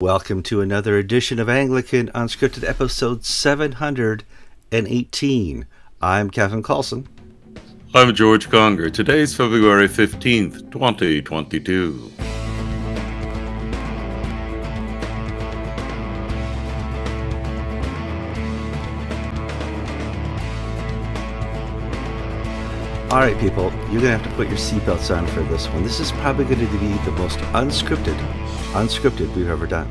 Welcome to another edition of Anglican Unscripted, episode 718. I'm Kevin Kallsen. I'm George Conger. Today's February 15th, 2022. All right, people, you're going to have to put your seatbelts on for this one. This is probably going to be the most unscripted we've ever done,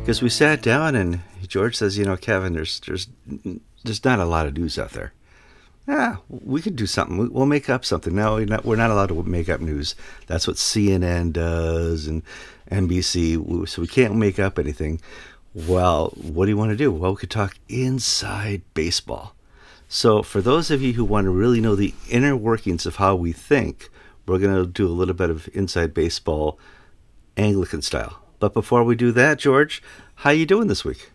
because we sat down and George says, you know, Kevin, there's not a lot of news out there. Ah, we could do something. We'll make up something. No, we're not allowed to make up news. That's what CNN does and NBC. So we can't make up anything. Well, what do you want to do? Well, we could talk inside baseball. So for those of you who want to really know the inner workings of how we think, we're going to do a little bit of inside baseball, Anglican style. But before we do that, George, how you doing this week?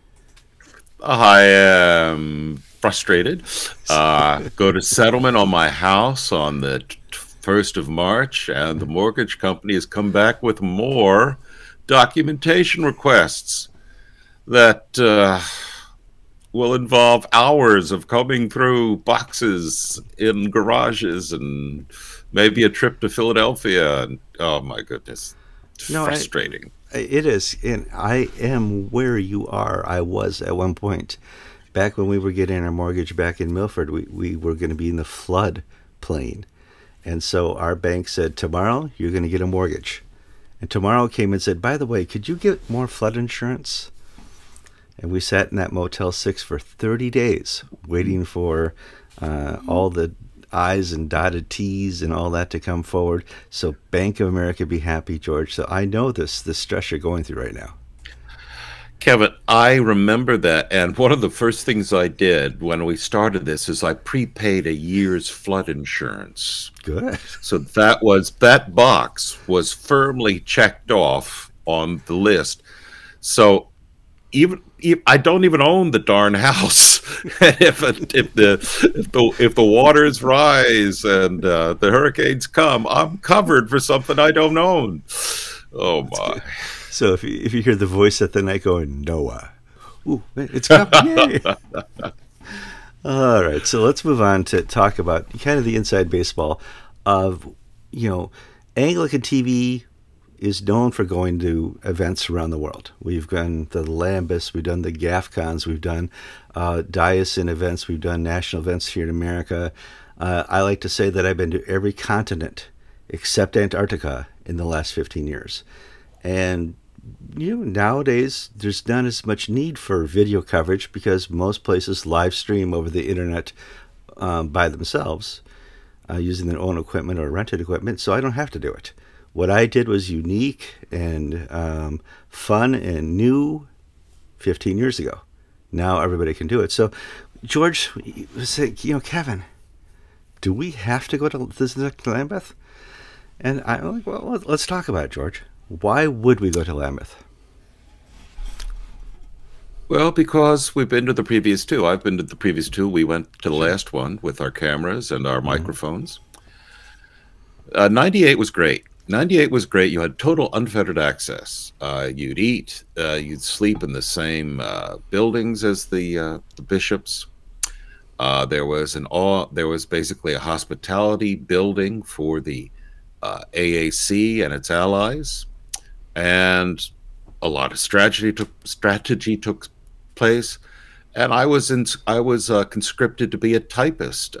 I am frustrated. Go to settlement on my house on the 1st of March, and the mortgage company has come back with more documentation requests that... will involve hours of combing through boxes in garages and maybe a trip to Philadelphia. And, oh, my goodness. It's frustrating. It is. And I am where you are. I was at one point. Back when we were getting our mortgage back in Milford, we were going to be in the flood plain. And so our bank said, tomorrow, you're going to get a mortgage. And tomorrow came and said, by the way, could you get more flood insurance? And we sat in that Motel 6 for 30 days waiting for all the I's and dotted T's and all that to come forward. So Bank of America, be happy, George. So I know this stress you're going through right now. Kevin, I remember that. And one of the first things I did when we started this is I prepaid a year's flood insurance. Good. So that box was firmly checked off on the list. So... Even I don't even own the darn house. And if the waters rise and the hurricanes come, I'm covered for something I don't own. Oh my! So if you hear the voice at the night going Noah, ooh, it's coming! All right, so let's move on to talk about kind of the inside baseball of, you know, Anglican TV. Is known for going to events around the world. We've gone the Lambeth, we've done the Gafcons, we've done diocesan events, we've done national events here in America. I like to say that I've been to every continent except Antarctica in the last 15 years. And you know, nowadays there's not as much need for video coverage because most places live stream over the internet by themselves using their own equipment or rented equipment, so I don't have to do it. What I did was unique and fun and new 15 years ago. Now everybody can do it. So, George, you know, Kevin, do we have to go to this next Lambeth? And I'm like, well, let's talk about it, George. Why would we go to Lambeth? Well, because we've been to the previous two. I've been to the previous two. We went to the last one with our cameras and our microphones. 98 was great. 98 was great. You had total unfettered access. You'd eat, you'd sleep in the same buildings as the bishops. There was basically a hospitality building for the AAC and its allies, and a lot of strategy took place. And I was conscripted to be a typist.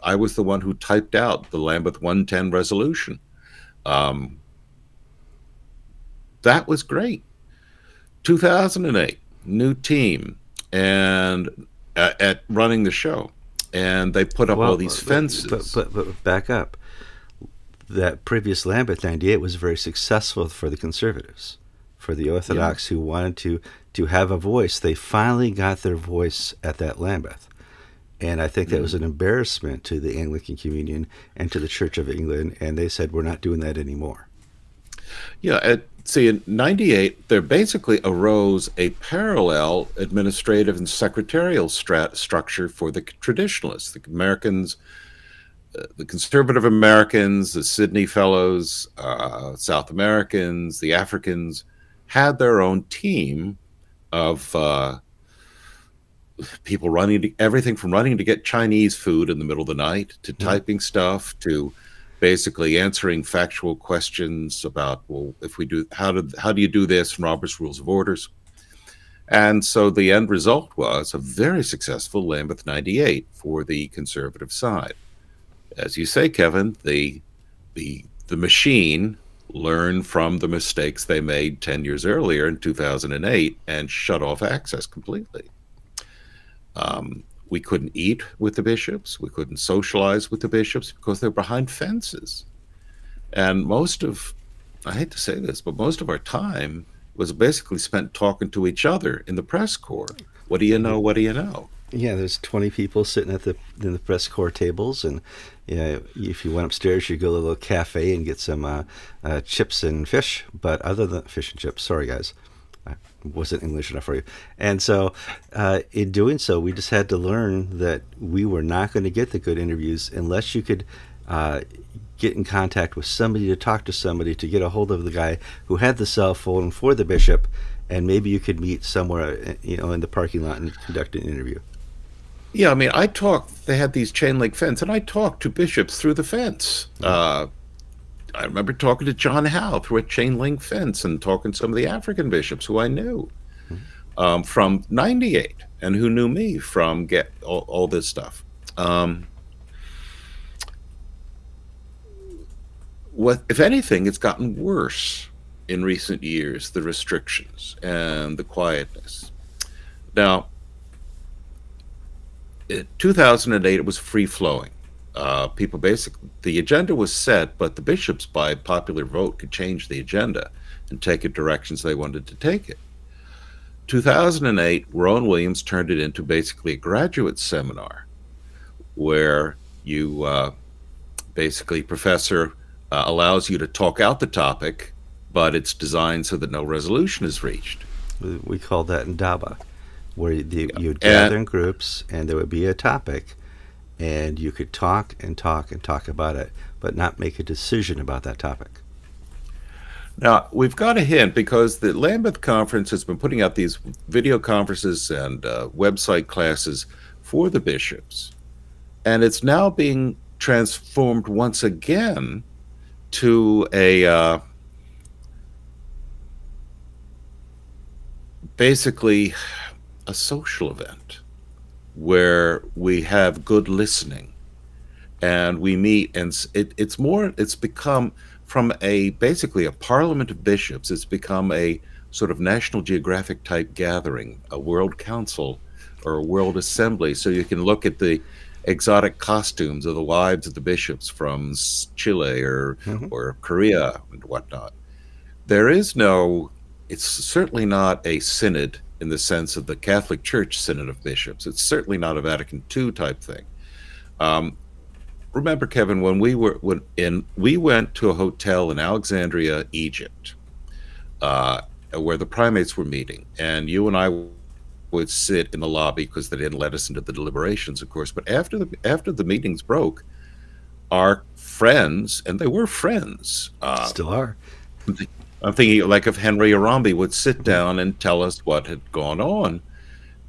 I was the one who typed out the Lambeth 110 resolution. That was great. 2008, new team and at running the show, and they put up all these fences. But back up. That previous Lambeth 98 was very successful for the conservatives, for the Orthodox who wanted to have a voice. They finally got their voice at that Lambeth. And I think that was an embarrassment to the Anglican Communion and to the Church of England. And they said, we're not doing that anymore. Yeah. See, in 98, there basically arose a parallel administrative and secretarial structure for the traditionalists, the Americans, the conservative Americans, the Sydney Fellows, South Americans, the Africans. had their own team of people running to, everything from running to get Chinese food in the middle of the night to typing stuff to basically answering factual questions about, well, if we do, how do you do this in Robert's Rules of Orders? And so the end result was a very successful Lambeth 98 for the Conservative side. As you say, Kevin, the machine learned from the mistakes they made 10 years earlier in 2008 and shut off access completely. We couldn't eat with the bishops. We couldn't socialize with the bishops because they're behind fences. And most of, I hate to say this, but most of our time was basically spent talking to each other in the press corps. What do you know? What do you know? Yeah, there's 20 people sitting at the press corps tables, and you know, if you went upstairs, you go to a little cafe and get some chips and fish. But other than fish and chips, sorry guys, I wasn't English enough for you. And so, in doing so, we just had to learn that we were not going to get the good interviews unless you could get in contact with somebody, to talk to somebody, to get a hold of the guy who had the cell phone for the bishop, and maybe you could meet somewhere, you know, in the parking lot and conduct an interview. Yeah, I mean, I talked, they had these chain link fence, and I talked to bishops through the fence. I remember talking to John Howe through a chain link fence and talking to some of the African bishops who I knew from 98 and who knew me from all this stuff. What, if anything, it's gotten worse in recent years, the restrictions and the quietness. Now, in 2008, it was free-flowing. People basically, the agenda was set, but the bishops, by popular vote, could change the agenda and take it directions they wanted to take it. 2008, Rowan Williams turned it into basically a graduate seminar where you, basically, professor allows you to talk out the topic, but it's designed so that no resolution is reached. We call that Ndaba, where you'd gather in groups and there would be a topic, and you could talk and talk and talk about it, but not make a decision about that topic. Now, we've got a hint because the Lambeth Conference has been putting out these video conferences and website classes for the bishops, and it's now being transformed once again to a basically a social event where we have good listening and we meet, and it's become, from a basically a parliament of bishops, it's become a sort of National Geographic type gathering, a world council or a world assembly, so you can look at the exotic costumes of the wives of the bishops from Chile or Korea and whatnot. There is no, it's certainly not a synod in the sense of the Catholic Church synod of bishops. It's certainly not a Vatican II type thing. Remember, Kevin, when we were we went to a hotel in Alexandria, Egypt, where the primates were meeting, and you and I would sit in the lobby because they didn't let us into the deliberations, of course. But after the meetings broke, our friends, and they were friends, still are. I'm thinking like if Henry Orombi would sit down and tell us what had gone on,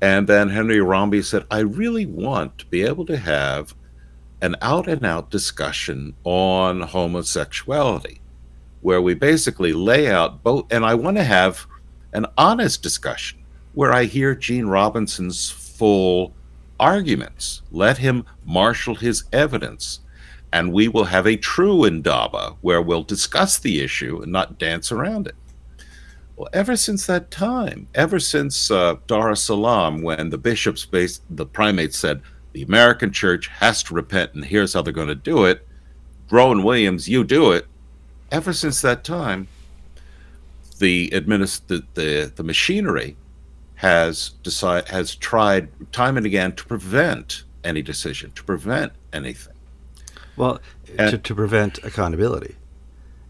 and then Henry Orombi said, "I really want to be able to have an out-and-out discussion on homosexuality, where we basically lay out both, and I want to have an honest discussion." Where I hear Gene Robinson's full arguments. Let him marshal his evidence, and we will have a true Indaba where we'll discuss the issue and not dance around it. Well, ever since that time, ever since Dar es Salaam, when the bishops, the primates said, the American church has to repent and here's how they're going to do it, Rowan Williams, you do it. Ever since that time, the machinery has tried time and again to prevent any decision, to prevent anything. Well, and to prevent accountability.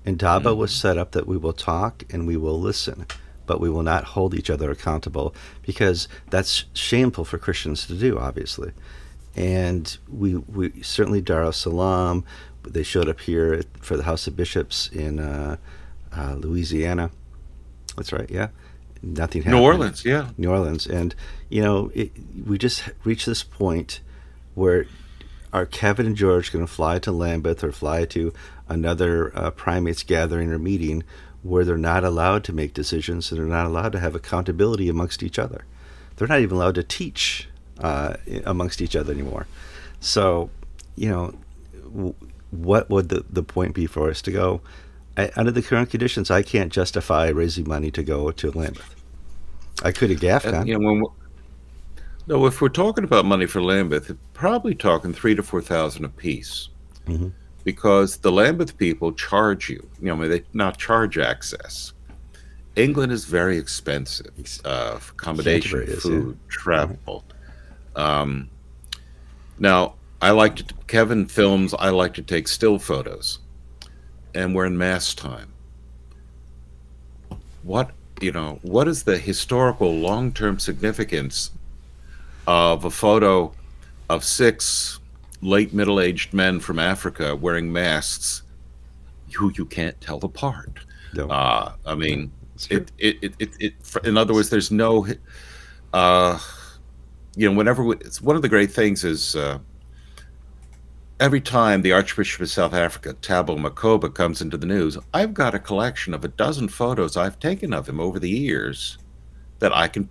And Ndaba was set up that we will talk and we will listen, but we will not hold each other accountable, because that's shameful for Christians to do, obviously. And we certainly, Dar es Salaam, they showed up here for the House of Bishops in Louisiana. That's right, yeah. Nothing happened. New Orleans, yeah. New Orleans. And, you know, we just reached this point where are Kevin and George going to fly to Lambeth or fly to another primates gathering or meeting where they're not allowed to make decisions and they're not allowed to have accountability amongst each other? They're not even allowed to teach amongst each other anymore. So, you know, what would the point be for us to go? Under the current conditions, I can't justify raising money to go to Lambeth. I could at Gafcon. You know, no, if we're talking about money for Lambeth, we're probably talking $3,000 to $4,000 a piece, mm-hmm. because the Lambeth people charge you. You know, I mean, they not charge access. England is very expensive. Accommodation, food, travel. Mm-hmm. Now, I like to Kevin films. I like to take still photos, and we're in mass time. What you know? What is the historical long-term significance of a photo of 6 late middle-aged men from Africa wearing masks who you can't tell apart? No. I mean, in other words, there's no, you know, whenever it's one of the great things is every time the Archbishop of South Africa, Tabo Makoba, comes into the news, I've got a collection of 12 photos I've taken of him over the years that I can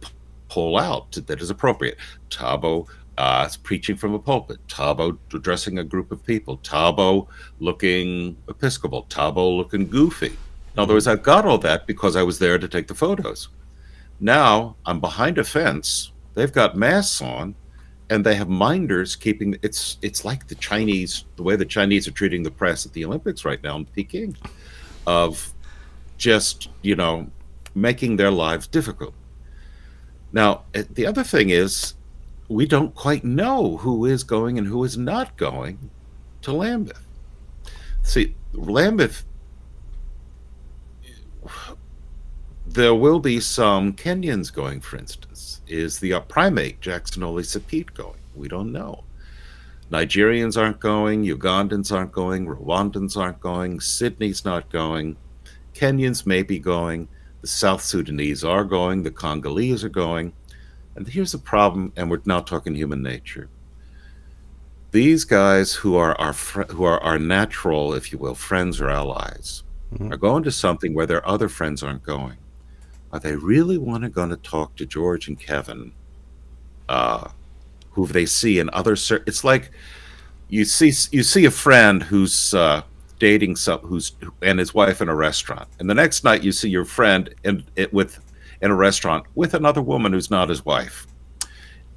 pull out that is appropriate. Tabo is preaching from a pulpit. Tabo addressing a group of people. Tabo looking Episcopal. Tabo looking goofy. In other words, I've got all that because I was there to take the photos. Now I'm behind a fence. They've got masks on, and they have minders keeping. It's like the Chinese, the way the Chinese are treating the press at the Olympics right now in Peking, of just, you know, making their lives difficult. Now, the other thing is, we don't quite know who is going and who is not going to Lambeth. See, Lambeth, there will be some Kenyans going, for instance. Is the primate, Jackson Olisa Pete, going? We don't know. Nigerians aren't going. Ugandans aren't going. Rwandans aren't going. Sydney's not going. Kenyans may be going. The South Sudanese are going, the Congolese are going. And here's the problem, and we're now talking human nature. These guys who are our natural, if you will, friends or allies, mm-hmm. are going to something where their other friends aren't going. Are they really going to talk to George and Kevin, who they see in other... It's like you see a friend who's... dating and his wife in a restaurant, and the next night you see your friend in a restaurant with another woman who's not his wife.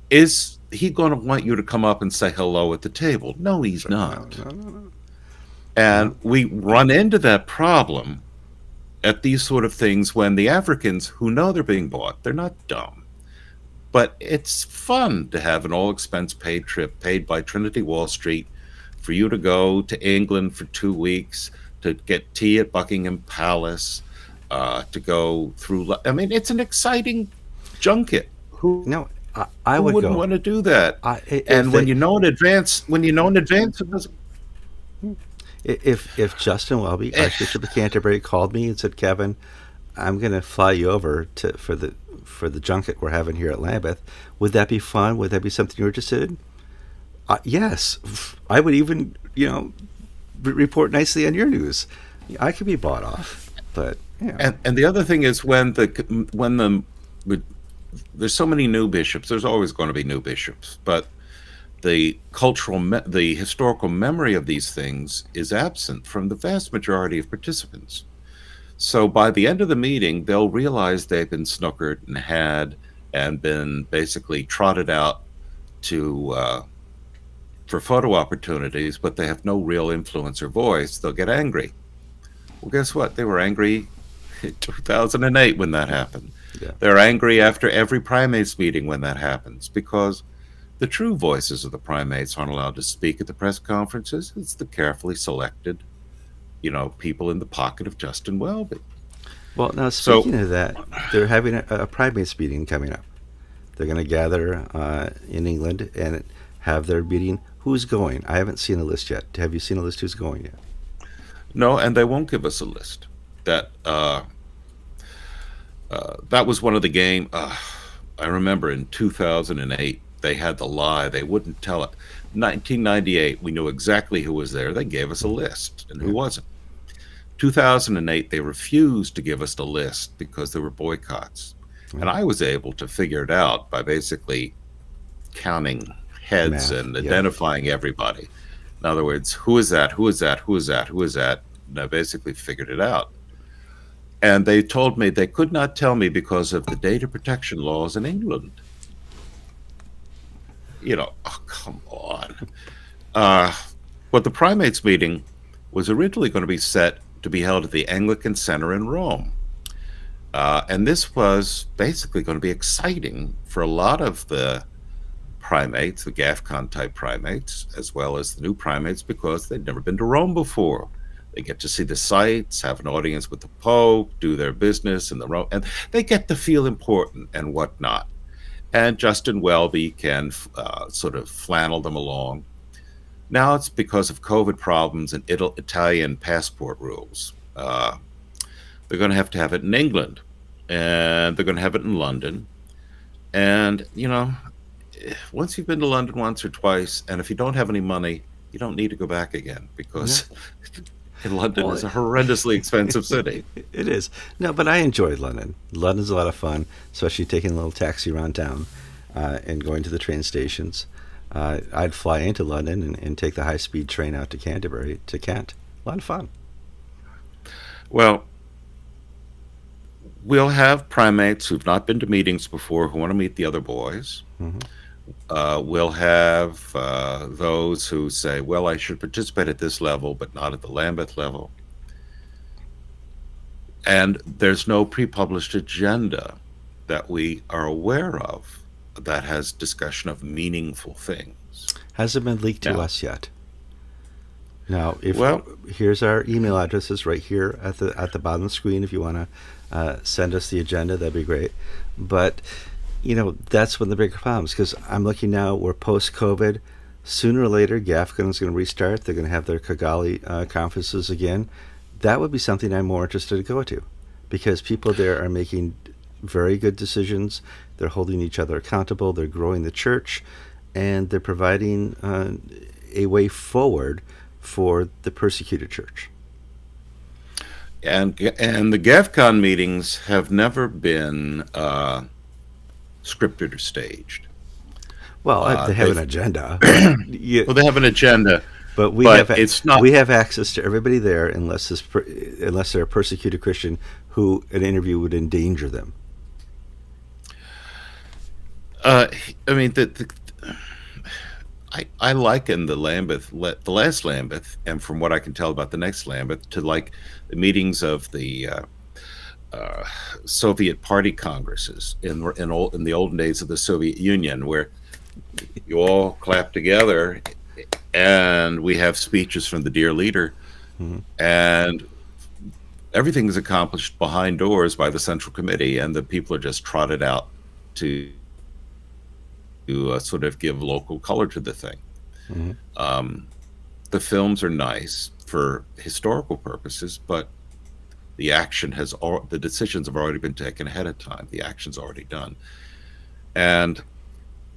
Is he going to want you to come up and say hello at the table? No, he's not. And we run into that problem at these sort of things when the Africans, who know they're being bought, they're not dumb, but it's fun to have an all-expense-paid trip paid by Trinity Wall Street for you to go to England for 2 weeks, to get tea at Buckingham Palace, to go through... I mean, it's an exciting junket. I wouldn't want to do that. When you know in advance of this... If Justin Welby, Archbishop of Canterbury, called me and said, Kevin, I'm going to fly you over for the junket we're having here at Lambeth, would that be fun? Would that be something you're interested in? Yes, I would even, you know, report nicely on your news. I could be bought off, but yeah. And the other thing is there's so many new bishops. There's always going to be new bishops, but the historical memory of these things is absent from the vast majority of participants. So by the end of the meeting, they'll realize they've been snookered and had and been basically trotted out to. For photo opportunities, but they have no real influence or voice. They'll get angry. Well, guess what? They were angry in 2008 when that happened. Yeah. They're angry after every primates meeting when that happens, because the true voices of the primates aren't allowed to speak at the press conferences. It's the carefully selected, you know, people in the pocket of Justin Welby. Well, now, speaking of that, they're having a primates meeting coming up. They're going to gather in England and have their meeting. Who's going? I haven't seen a list yet. Have you seen a list who's going yet? No, and they won't give us a list. That That was one of the game. I remember in 2008, they had the lie. They wouldn't tell it. 1998, we knew exactly who was there. They gave us a list and who wasn't. 2008, they refused to give us the list because there were boycotts. And I was able to figure it out by basically counting heads and identifying everybody. In other words, who is that? Who is that? Who is that? Who is that? And I basically figured it out. And they told me they could not tell me because of the data protection laws in England. You know, oh, come on. But the primates meeting was originally going to be set to be held at the Anglican Center in Rome. And this was basically going to be exciting for a lot of the primates, the Gafcon type primates, as well as the new primates, because they'd never been to Rome before. They get to see the sights, have an audience with the Pope, do their business in the Rome, and they get to feel important and whatnot. And Justin Welby can sort of flannel them along. Now it's because of COVID problems and Italian passport rules. They're going to have it in England, and they're going to have it in London. And, you know, once you've been to London once or twice, and if you don't have any money, you don't need to go back again, because in London is a horrendously expensive city. It is. No, but I enjoyed London. London's a lot of fun, especially taking a little taxi around town and going to the train stations. I'd fly into London and take the high-speed train out to Canterbury, to Kent. A lot of fun. Well, we'll have primates who've not been to meetings before who want to meet the other boys. Mm-hmm. We'll have those who say, well, I should participate at this level, but not at the Lambeth level. And there's no pre-published agenda that we are aware of that has discussion of meaningful things. Hasn't been leaked to us yet. Now, if here's our email addresses right here at the bottom of the screen. If you want to send us the agenda, that'd be great. But you know, that's one of the big problems, because I'm looking now, we're post-COVID. Sooner or later, Gafcon is going to restart. They're going to have their Kigali conferences again. That would be something I'm more interested to go to, because people there are making very good decisions. They're holding each other accountable. They're growing the church, and they're providing a way forward for the persecuted church. And the Gafcon meetings have never been... scripted or staged. Well, they have an agenda. Well, they have an agenda, but we have access to everybody there, unless this unless they're a persecuted Christian who an interview would endanger them. I mean, I liken the Lambeth, the last Lambeth, and from what I can tell about the next Lambeth, to like the meetings of the Soviet Party congresses in the olden days of the Soviet Union, where you all clap together and we have speeches from the dear leader, and everything is accomplished behind doors by the Central Committee, and the people are just trotted out to sort of give local color to the thing. The films are nice for historical purposes, but the action has all the decisions have already been taken ahead of time. The action's already done. And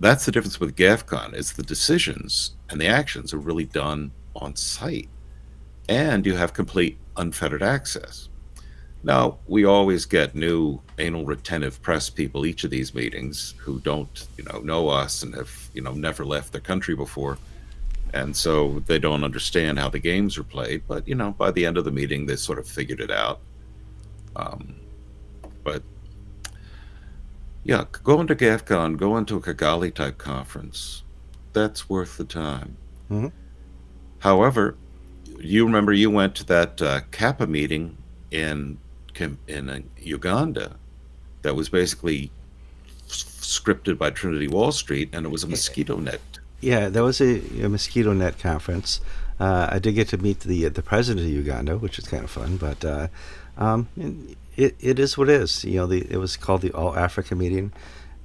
that's the difference with Gafcon, is the decisions and the actions are really done on site, and you have complete unfettered access. Now, we always get new anal retentive press people each of these meetings who don't, you know us and have, you know, never left their country before. And so they don't understand how the games are played, but you know, by the end of the meeting, they sort of figured it out. But yeah, going to Gafcon, going to a Kigali type conference, that's worth the time. However, you remember you went to that Kappa meeting in Uganda that was basically scripted by Trinity Wall Street, and it was a mosquito net. Yeah, that was a mosquito net conference. I did get to meet the president of Uganda, which is kind of fun, but it is what it is. You know, it was called the All Africa meeting,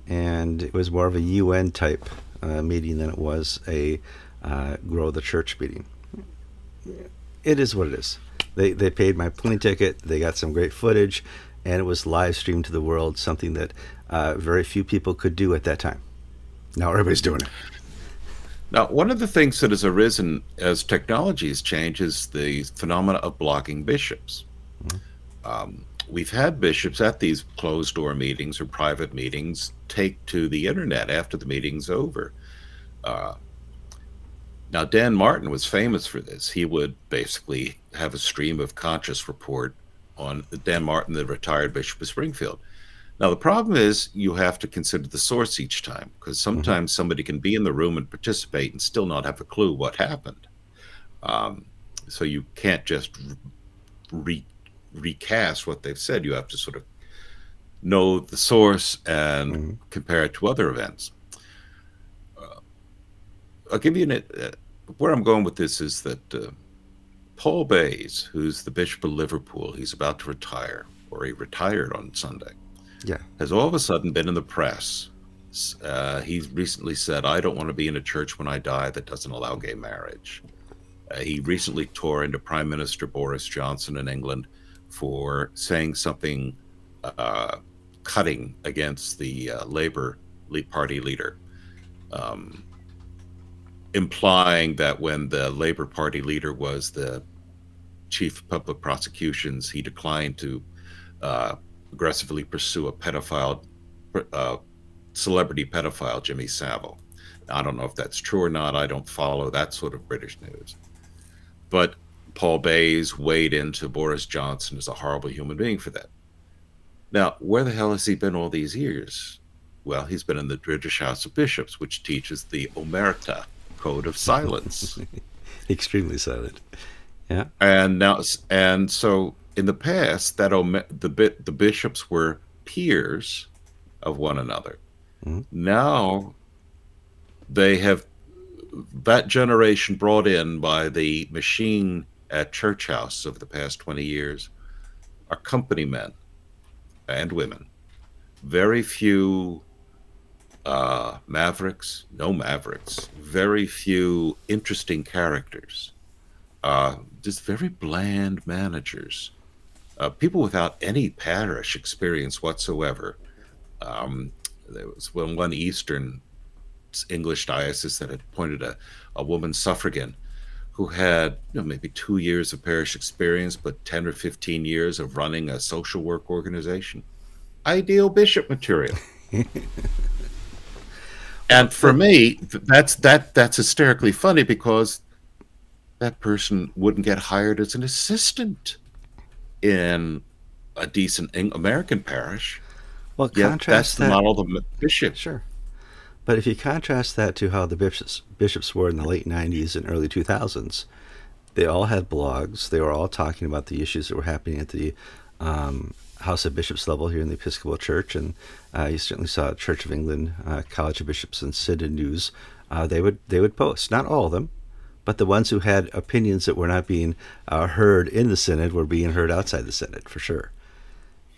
and it was more of a UN type meeting than it was a grow the church meeting. It is what it is. They paid my plane ticket. They got some great footage, and it was live streamed to the world, something that very few people could do at that time. Now everybody's doing it. Now, one of the things that has arisen as technologies change is the phenomena of blocking bishops. Mm-hmm. We've had bishops at these closed-door meetings or private meetings take to the internet after the meeting's over. Now, Dan Martin was famous for this. He would basically have a stream of conscience report on Dan Martin, the retired Bishop of Springfield. Now, the problem is you have to consider the source each time, because sometimes somebody can be in the room and participate and still not have a clue what happened. So you can't just recast what they've said. You have to sort of know the source and compare it to other events. I'll give you an, where I'm going with this is that Paul Bayes, who's the Bishop of Liverpool, he's about to retire, or he retired on Sunday, has all of a sudden been in the press. He's recently said, I don't want to be in a church when I die that doesn't allow gay marriage. He recently tore into Prime Minister Boris Johnson in England for saying something cutting against the Labour Party leader. Implying that when the Labour Party leader was the chief of public prosecutions, he declined to aggressively pursue a pedophile, celebrity pedophile, Jimmy Savile. I don't know if that's true or not. I don't follow that sort of British news. But Paul Bayes weighed into Boris Johnson as a horrible human being for that. Now, where the hell has he been all these years? Well, he's been in the British House of Bishops, which teaches the Omerta code of silence. Extremely silent. Yeah. And now, and so in the past, that the bishops were peers of one another. Now they have that generation brought in by the machine at Church House over the past 20 years are company men and women. Very few mavericks, no mavericks, very few interesting characters, just very bland managers, people without any parish experience whatsoever. There was one Eastern English diocese that had appointed a woman suffragan who had maybe 2 years of parish experience, but 10 or 15 years of running a social work organization. Ideal bishop material. And for me, that's hysterically funny, because that person wouldn't get hired as an assistant in a decent American parish. Well, contrast that. That's the model of the bishop. Sure. But if you contrast that to how the bishops were in the late 90s and early 2000s, they all had blogs. They were all talking about the issues that were happening at the House of Bishops level here in the Episcopal Church, and you certainly saw Church of England, College of Bishops, and Synod News. They would post, not all of them, but the ones who had opinions that were not being heard in the Synod were being heard outside the Synod for sure.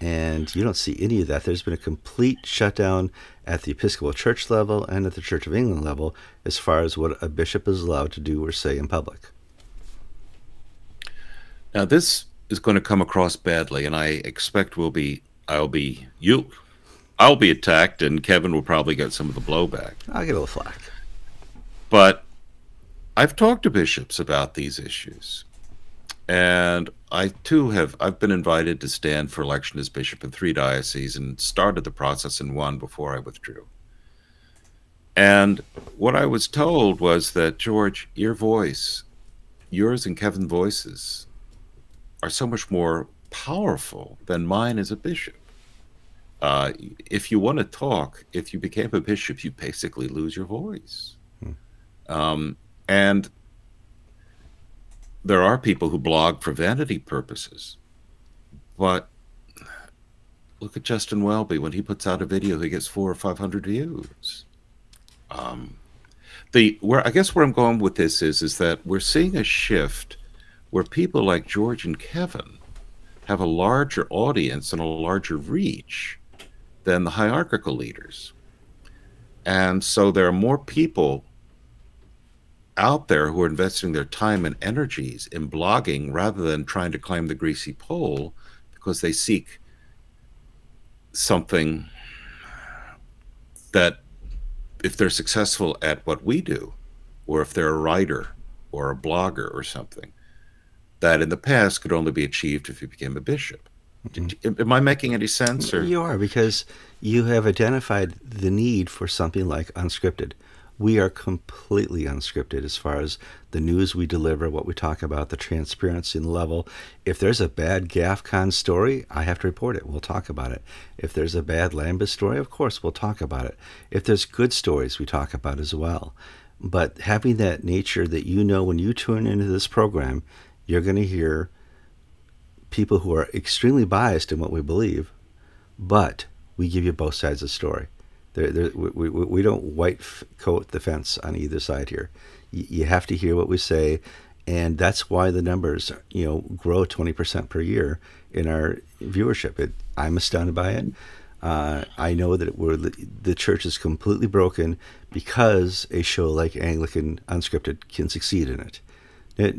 And you don't see any of that. There's been a complete shutdown at the Episcopal Church level and at the Church of England level as far as what a bishop is allowed to do or say in public. Now this is going to come across badly, and I expect I'll be attacked, and Kevin will probably get some of the blowback. I'll get a little flack. But I've talked to bishops about these issues, and I too have, I've been invited to stand for election as bishop in 3 dioceses and started the process in 1 before I withdrew. And what I was told was that, George, your voice, yours and Kevin's voices, are so much more powerful than mine as a bishop. If you want to talk, if you became a bishop, you basically lose your voice. And there are people who blog for vanity purposes, but look at Justin Welby. When he puts out a video, he gets 400 or 500 views. I guess where I'm going with this is that we're seeing a shift where people like George and Kevin have a larger audience and a larger reach than the hierarchical leaders. And so there are more people out there who are investing their time and energies in blogging rather than trying to climb the greasy pole, because they seek something that, if they're successful at what we do, or if they're a writer or a blogger or something, that in the past could only be achieved if you became a bishop. Mm-hmm. Am I making any sense? Or? You are, because you have identified the need for something like Unscripted. We are completely unscripted as far as the news we deliver, what we talk about, the transparency and level. If there's a bad Gafcon story, I have to report it. We'll talk about it. If there's a bad Lambeth story, of course, we'll talk about it. If there's good stories, we talk about as well. But having that nature that, you know, when you tune into this program, you're going to hear people who are extremely biased in what we believe, but we give you both sides of the story. We don't white coat the fence on either side here. You have to hear what we say, and that's why the numbers, you know, grow 20% per year in our viewership. I'm astounded by it. I know that the church is completely broken because a show like Anglican Unscripted can succeed in it.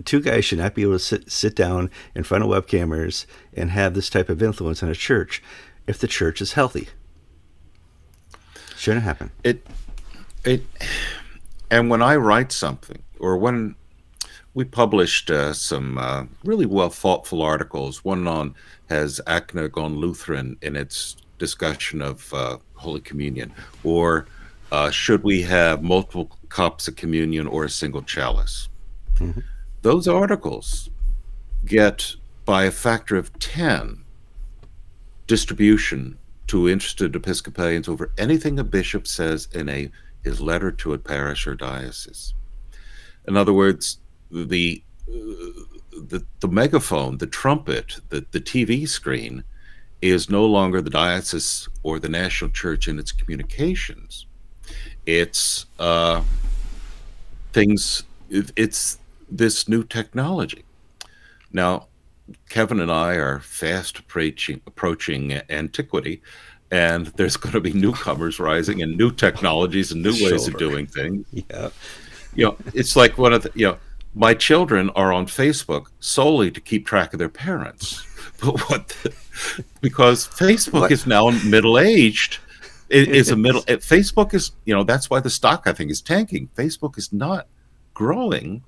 Two guys should not be able to sit down in front of web cameras and have this type of influence on a church if the church is healthy. Shouldn't happen. And when I write something, or when we published some really well thoughtful articles, one on has ACNA gone Lutheran in its discussion of Holy Communion, or should we have multiple cups of communion or a single chalice? Mm-hmm. Those articles get, by a factor of 10, distribution to interested Episcopalians over anything a bishop says in his letter to a parish or diocese. In other words, the megaphone, the trumpet, the TV screen is no longer the diocese or the national church in its communications. It's it's this new technology. Now, Kevin and I are fast approaching antiquity, and there's going to be newcomers rising and new technologies and new ways of doing things. Yeah, you know, it's like one of the, you know, my children are on Facebook solely to keep track of their parents, but because Facebook is now middle-aged. Facebook is, you know, that's why the stock I think is tanking. Facebook is not growing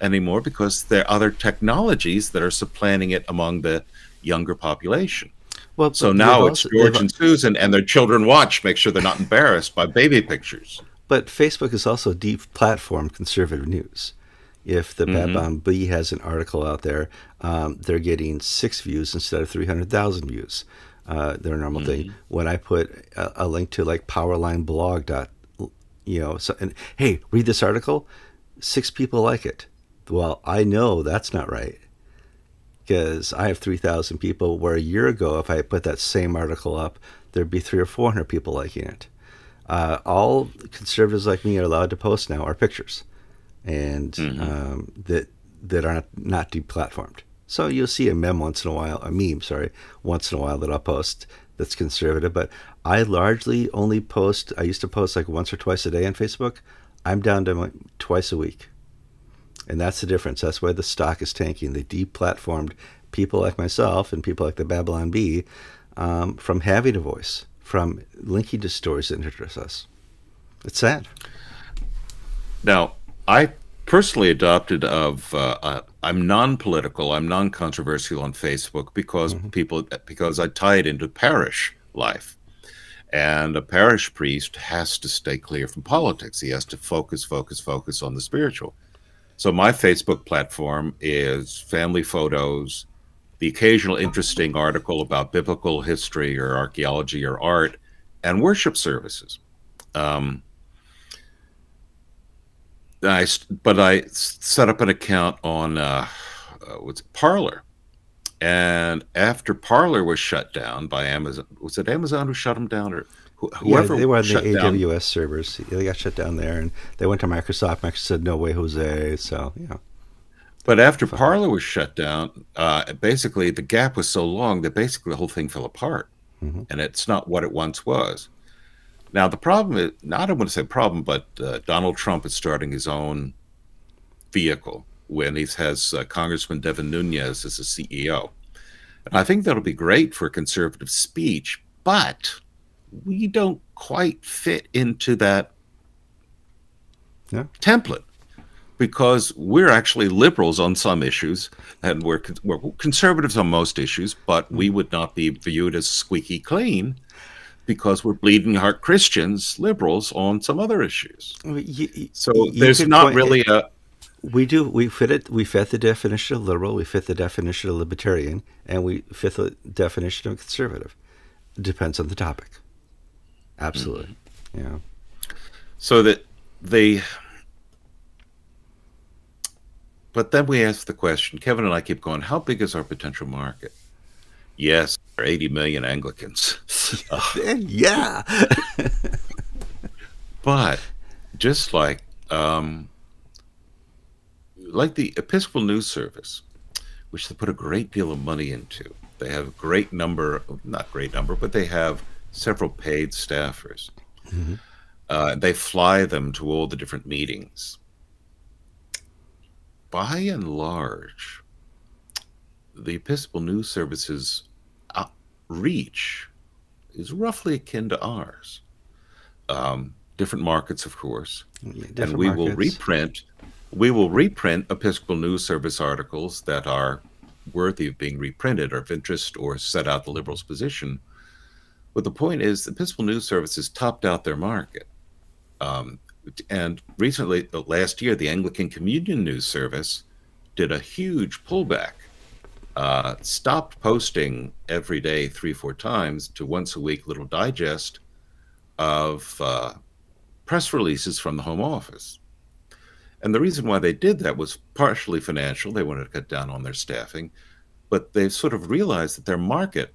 anymore because there are other technologies that are supplanting it among the younger population. Well, so now it's George and Susan and their children watch, make sure they're not embarrassed by baby pictures. But Facebook is also deplatformed conservative news. If the Babam B has an article out there, they're getting 6 views instead of 300,000 views. Their normal thing. When I put a link to like powerlineblog. You know, so, and hey, read this article. 6 people like it. Well, I know that's not right, because I have 3,000 people, where a year ago, if I put that same article up, there'd be 300 or 400 people liking it. All conservatives like me are allowed to post now our pictures, and that are not deplatformed. So you'll see a meme once in a while, once in a while that I'll post that's conservative. But I largely only post. I used to post like once or twice a day on Facebook. I'm down to twice a week. And that's the difference. That's why the stock is tanking. They deplatformed people like myself and people like the Babylon Bee from having a voice, from linking to stories that interest us. It's sad. Now, I personally adopted I'm non-political, I'm non-controversial on Facebook because because I tie it into parish life. And a parish priest has to stay clear from politics. He has to focus on the spiritual. So my Facebook platform is family photos, the occasional interesting article about biblical history or archaeology or art, and worship services. But I set up an account on Parler. And after Parler was shut down by Amazon, was it Amazon who shut them down, or whoever? Yeah, they were on the AWS servers. They got shut down there, and they went to Microsoft. Microsoft said, "No way, Jose." So yeah. But after Parler was shut down, basically the gap was so long that basically the whole thing fell apart, and it's not what it once was. Now the problem is, I don't want to say problem, but Donald Trump is starting his own vehicle when he has Congressman Devin Nunez as a CEO. And I think that'll be great for conservative speech, but we don't quite fit into that template, because we're actually liberals on some issues, and we're conservatives on most issues, but we would not be viewed as squeaky clean because we're bleeding heart Christians, liberals, on some other issues. So there's not really a... We fit the definition of liberal, we fit the definition of libertarian, and we fit the definition of conservative. It depends on the topic. Absolutely. Yeah. So that they... But then we ask the question, Kevin and I keep going, how big is our potential market? Yes, there are 80 million Anglicans. Yeah. But just like the Episcopal News Service, which they put a great deal of money into, they have a great number, not great number, but they have several paid staffers. Mm-hmm. They fly them to all the different meetings. By and large, the Episcopal News Service's reach is roughly akin to ours. Different markets, of course, and we will reprint. We will reprint Episcopal News Service articles that are worthy of being reprinted, or of interest, or set out the liberals' position. But the point is, the Episcopal News Service has topped out their market. And recently, last year, the Anglican Communion News Service did a huge pullback, stopped posting every day 3 or 4 times to once a week little digest of press releases from the Home Office. And the reason why they did that was partially financial. They wanted to cut down on their staffing, but they sort of realized that their market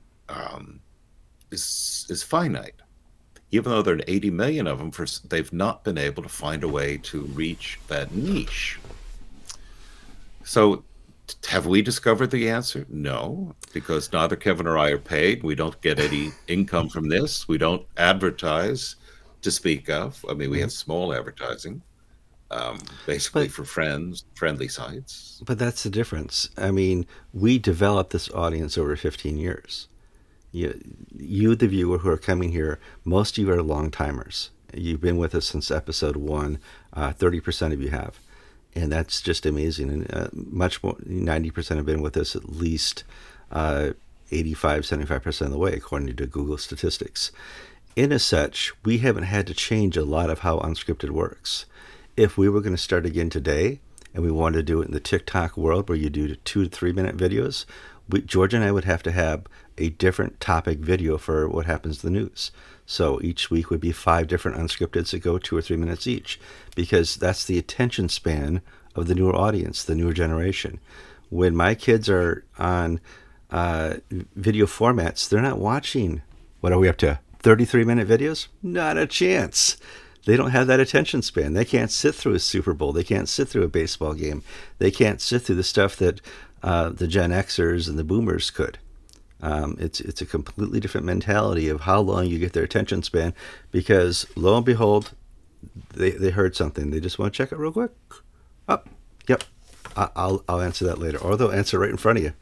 is finite. Even though there are 80 million of them, they've not been able to find a way to reach that niche. So have we discovered the answer? No, because neither Kevin or I are paid. We don't get any income from this. We don't advertise to speak of. I mean, we have small advertising, basically for friends, friendly sites. But that's the difference. I mean, we developed this audience over 15 years. You, the viewer who are coming here, most of you are long timers. You've been with us since episode 1. 30% of you have, and that's just amazing. And much more, 90% have been with us at least 85, 75% of the way, according to Google statistics. In as such, we haven't had to change a lot of how Unscripted works. If we were going to start again today, and we wanted to do it in the TikTok world where you do 2- to 3-minute videos, George and I would have to have a different topic video for what happens to the news. So each week would be 5 different Unscripteds that go 2 or 3 minutes each, because that's the attention span of the newer audience, the newer generation. When my kids are on video formats, they're not watching, what are we up to, 33-minute videos? Not a chance. They don't have that attention span. They can't sit through a Super Bowl. They can't sit through a baseball game. They can't sit through the stuff that the Gen Xers and the Boomers could. It's a completely different mentality of how long you get their attention span, because lo and behold, they heard something. They just want to check it real quick. Oh, yep, I'll answer that later. Or they'll answer right in front of you.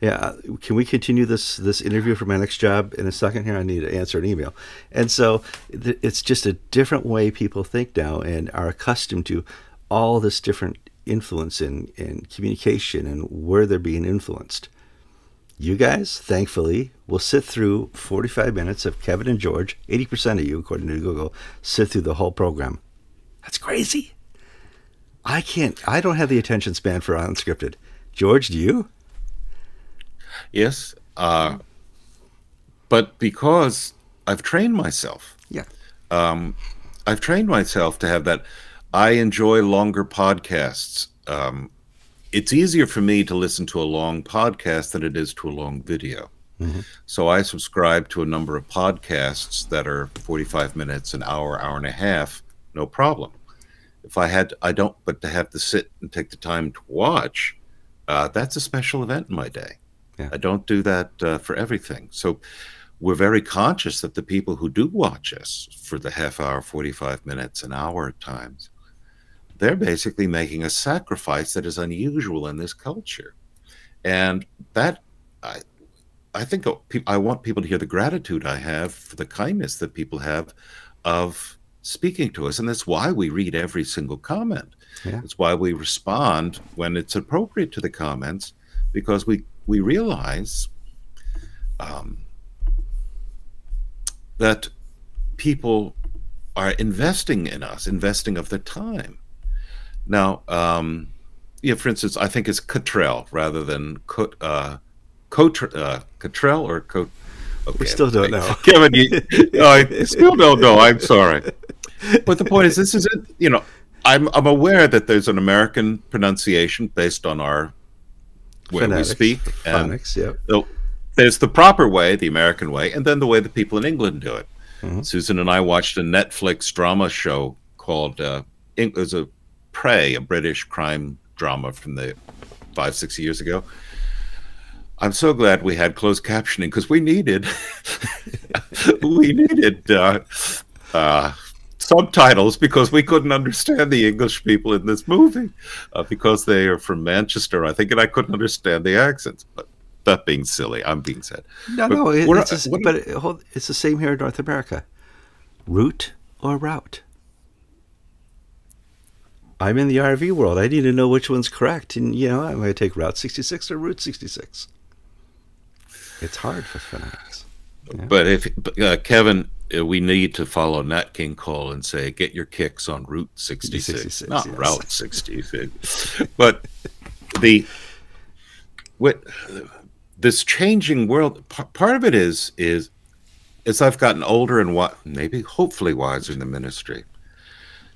Yeah, can we continue this interview for my next job in a second here? I need to answer an email. And so it's just a different way people think now and are accustomed to all this different influence in communication and where they're being influenced. You guys, thankfully, will sit through 45 minutes of Kevin and George. 80% of you, according to Google, sit through the whole program. That's crazy. I can't. I don't have the attention span for Unscripted. George, do you? Yes, but because I've trained myself. Yeah, I've trained myself to have that. I enjoy longer podcasts. It's easier for me to listen to a long podcast than it is to a long video. Mm-hmm. So I subscribe to a number of podcasts that are 45 minutes, an hour, hour and a half, no problem. If I had, I don't, but to have to sit and take the time to watch, that's a special event in my day. Yeah. I don't do that for everything. So we're very conscious that the people who do watch us for the half hour, 45 minutes, an hour at times, they're basically making a sacrifice that is unusual in this culture. And that, I think I want people to hear the gratitude I have for the kindness that people have of speaking to us. And that's why we read every single comment. Yeah. That's why we respond when it's appropriate to the comments, because we realize that people are investing in us, investing of their time. Now, you know, for instance, I think it's Cottrell rather than Cottrell or Cottrell. Okay, we still don't know. Kevin, I still don't know. I'm sorry. But the point is, this is it. You know, I'm aware that there's an American pronunciation based on our way we speak. Phonics, and yep. So there's the proper way, the American way, and then the way the people in England do it. Mm-hmm. Susan and I watched a Netflix drama show called it was a Prey, a British crime drama from the 5-6 years ago. I'm so glad we had closed captioning, because we needed subtitles, because we couldn't understand the English people in this movie because they are from Manchester, I think, and I couldn't understand the accents. But that being silly, I'm being sad. No, it's the same here in North America. Root or route? I'm in the RV world. I need to know which one's correct. And, you know, I'm going to take Route 66 or Route 66. It's hard for fanatics. Yeah. But, Kevin, we need to follow Nat King Cole and say, get your kicks on Route 66, not yes. Route 66. But this changing world, part of it is as I've gotten older and maybe hopefully wiser in the ministry,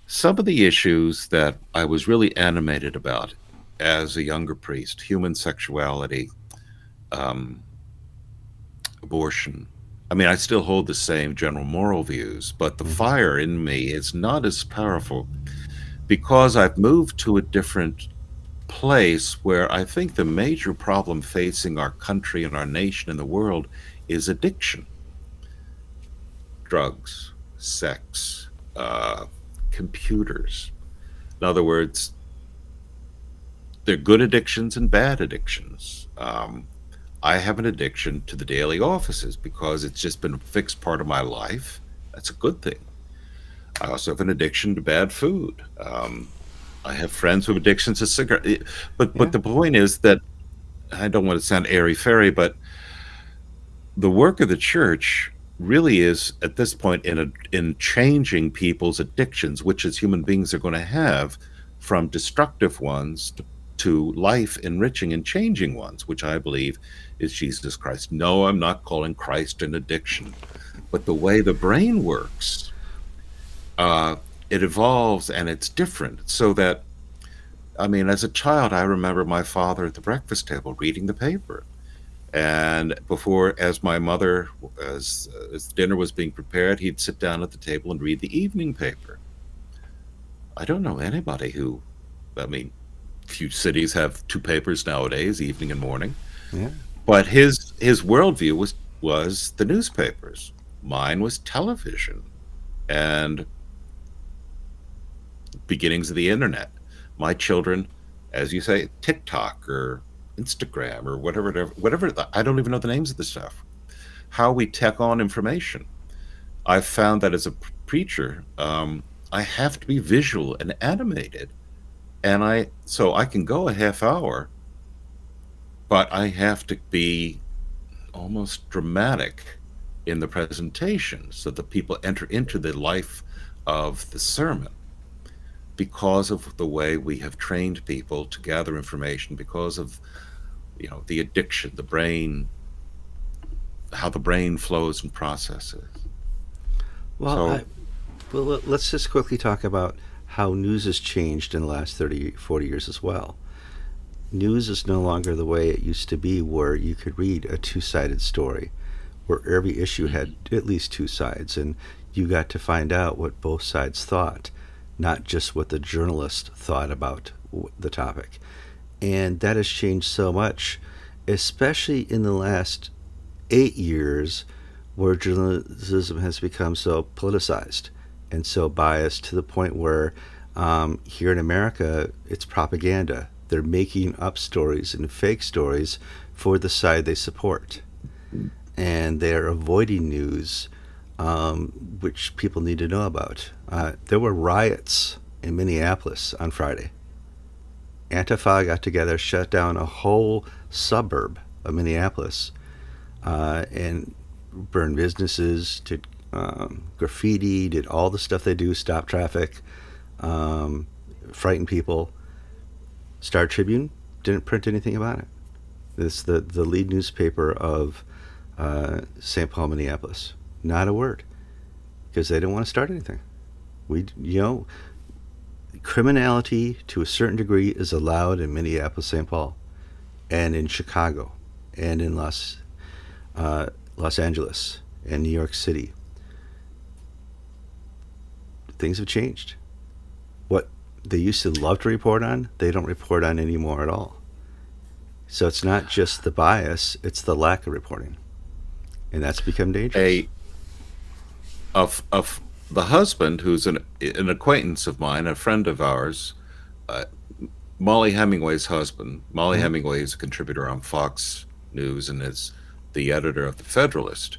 some of the issues that I was really animated about as a younger priest, human sexuality, abortion. I mean, I still hold the same general moral views, but the fire in me is not as powerful because I've moved to a different place where I think the major problem facing our country and our nation and the world is addiction. Drugs, sex, computers. In other words, they're good addictions and bad addictions. I have an addiction to the daily offices because it's just been a fixed part of my life. That's a good thing. I also have an addiction to bad food. I have friends with addictions to cigarettes, but the point is that I don't want to sound airy-fairy, but the work of the church really is at this point in changing people's addictions, which as human beings are going to have, from destructive ones to life enriching and changing ones, which I believe is Jesus Christ. No, I'm not calling Christ an addiction, but the way the brain works, it evolves and it's different. So that, I mean, as a child, I remember my father at the breakfast table reading the paper. And before, as my mother, as dinner was being prepared, he'd sit down at the table and read the evening paper. I don't know anybody who, I mean, few cities have two papers nowadays, evening and morning. Yeah. But his worldview was the newspapers. Mine was television. And beginnings of the internet. My children, as you say, TikTok or Instagram or whatever. I don't even know the names of the stuff. How we tack on information. I've found that as a preacher, I have to be visual and animated, and so I can go a half hour, but I have to be almost dramatic in the presentation so that people enter into the life of the sermon. Because of the way we have trained people to gather information, because of, you know, the addiction, the brain, how the brain flows and processes. Well, well, let's just quickly talk about how news has changed in the last 30, 40 years as well. News is no longer the way it used to be, where you could read a two-sided story, where every issue had at least two sides, and you got to find out what both sides thought, not just what the journalist thought about the topic. And that has changed so much, especially in the last 8 years, where journalism has become so politicized and so biased to the point where here in America, it's propaganda. They're making up stories and fake stories for the side they support. and they're avoiding news which people need to know about. There were riots in Minneapolis on Friday. Antifa got together, shut down a whole suburb of Minneapolis, and burned businesses, did graffiti, did all the stuff they do, stop traffic, frighten people. Star Tribune didn't print anything about it. It's the lead newspaper of St. Paul, Minneapolis. Not a word, because they didn't want to start anything. Criminality to a certain degree is allowed in Minneapolis, St. Paul, and in Chicago, and in Los Angeles, and New York City. Things have changed. What they used to love to report on, they don't report on anymore at all. So it's not just the bias, it's the lack of reporting. And that's become dangerous. The husband, who's an acquaintance of mine, a friend of ours, Molly Hemingway's husband. Molly Hemingway is a contributor on Fox News and is the editor of The Federalist.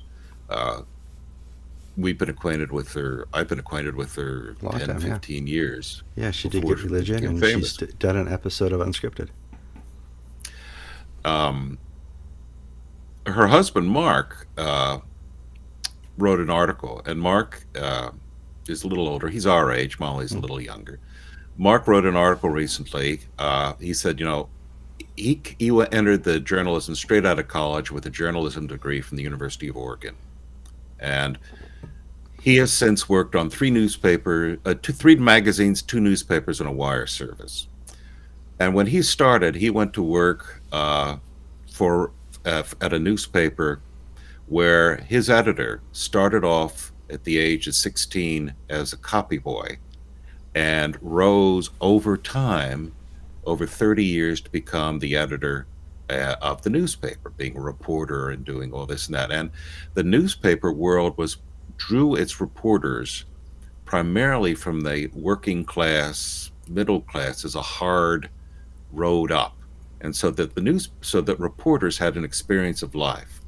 We've been acquainted with her. I've been acquainted with her 10, 15 years. Yeah, she did Get Religion, and she's done an episode of Unscripted. Her husband, Mark, wrote an article, and Mark is a little older. He's our age. Molly's a little younger. Mark wrote an article recently. He said, he entered the journalism straight out of college with a journalism degree from the University of Oregon. And he has since worked on three magazines, two newspapers, and a wire service. And when he started, he went to work at a newspaper where his editor started off at the age of 16 as a copy boy and rose over time, over 30 years, to become the editor of the newspaper, being a reporter and doing all this and that. And the newspaper world drew its reporters primarily from the working class, middle class, as a hard road up. And so that reporters had an experience of life.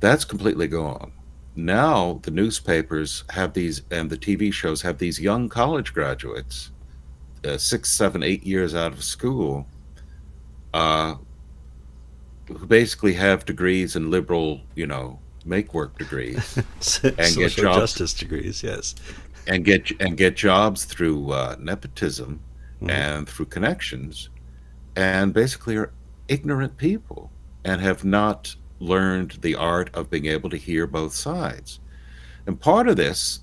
That's completely gone. Now the newspapers have these, and the TV shows have these young college graduates, 6, 7, 8 years out of school, who basically have degrees in liberal, make-work degrees, and get social justice degrees, yes, and get jobs through nepotism and through connections, and basically are ignorant people and have not learned the art of being able to hear both sides. And part of this,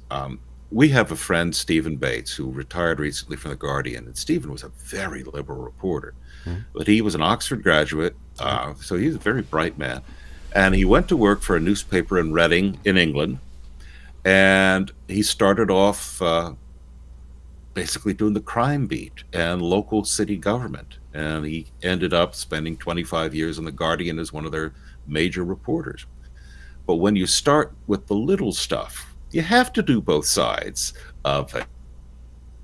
we have a friend, Stephen Bates, who retired recently from The Guardian, and Stephen was a very liberal reporter, but he was an Oxford graduate, so he's a very bright man, and he went to work for a newspaper in Reading, in England, and he started off basically doing the crime beat and local city government, and he ended up spending 25 years on The Guardian as one of their major reporters. But when you start with the little stuff, you have to do both sides of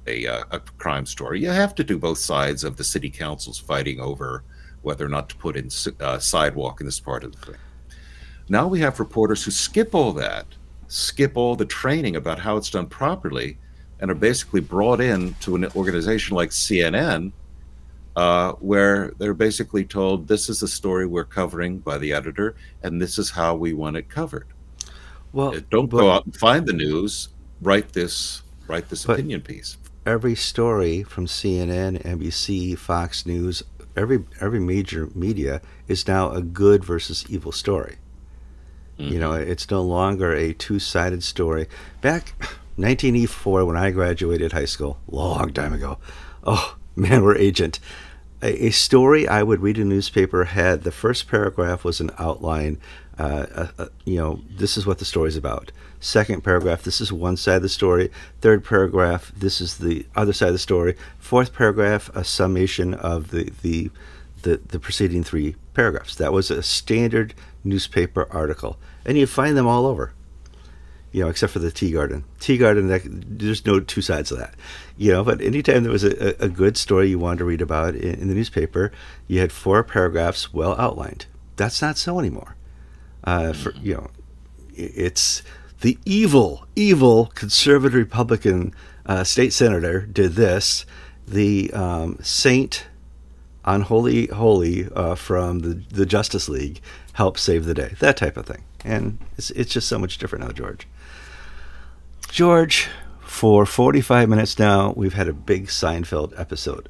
a crime story. You have to do both sides of the city councils fighting over whether or not to put in sidewalk in this part of the thing. Now we have reporters who skip all that, skip all the training about how it's done properly, and are basically brought in to an organization like CNN, where they're basically told, this is the story we're covering by the editor, and this is how we want it covered. Well, don't go out and find the news, write this opinion piece. Every story from CNN, NBC, Fox News, every major media is now a good versus evil story. You know, it's no longer a two-sided story. Back 1984, when I graduated high school, long time ago, oh man, we're ancient. A story I would read in a newspaper had the first paragraph was an outline. This is what the story's about. Second paragraph, this is one side of the story. Third paragraph, this is the other side of the story. Fourth paragraph, a summation of the preceding three paragraphs. That was a standard newspaper article, and you find them all over. Except for the Tea Garden. Tea Garden, there's no two sides of that. But anytime there was a good story you wanted to read about in the newspaper, you had four paragraphs well outlined. That's not so anymore. for, you know, it's the evil conservative Republican state senator did this. The Saint Unholy Holy from the Justice League helped save the day. That type of thing. And it's just so much different now, George. George, for 45 minutes now, we've had a big Seinfeld episode.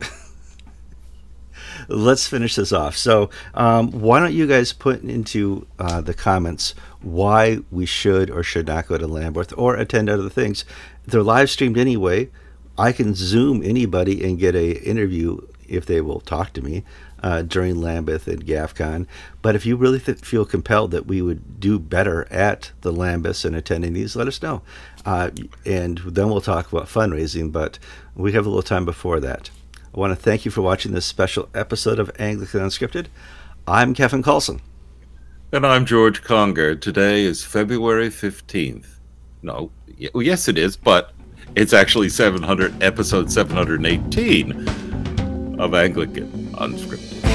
Let's finish this off. So why don't you guys put into the comments why we should or should not go to Lambeth or attend other things. They're live streamed anyway. I can Zoom anybody and get a interview if they will talk to me during Lambeth and Gafcon. But if you really feel compelled that we would do better at the Lambeths and attending these, let us know. And then we'll talk about fundraising, but we have a little time before that. I want to thank you for watching this special episode of Anglican Unscripted. I'm Kevin Kallsen. And I'm George Conger. Today is February 15th. No, well, yes it is, but it's actually episode 718 of Anglican Unscripted.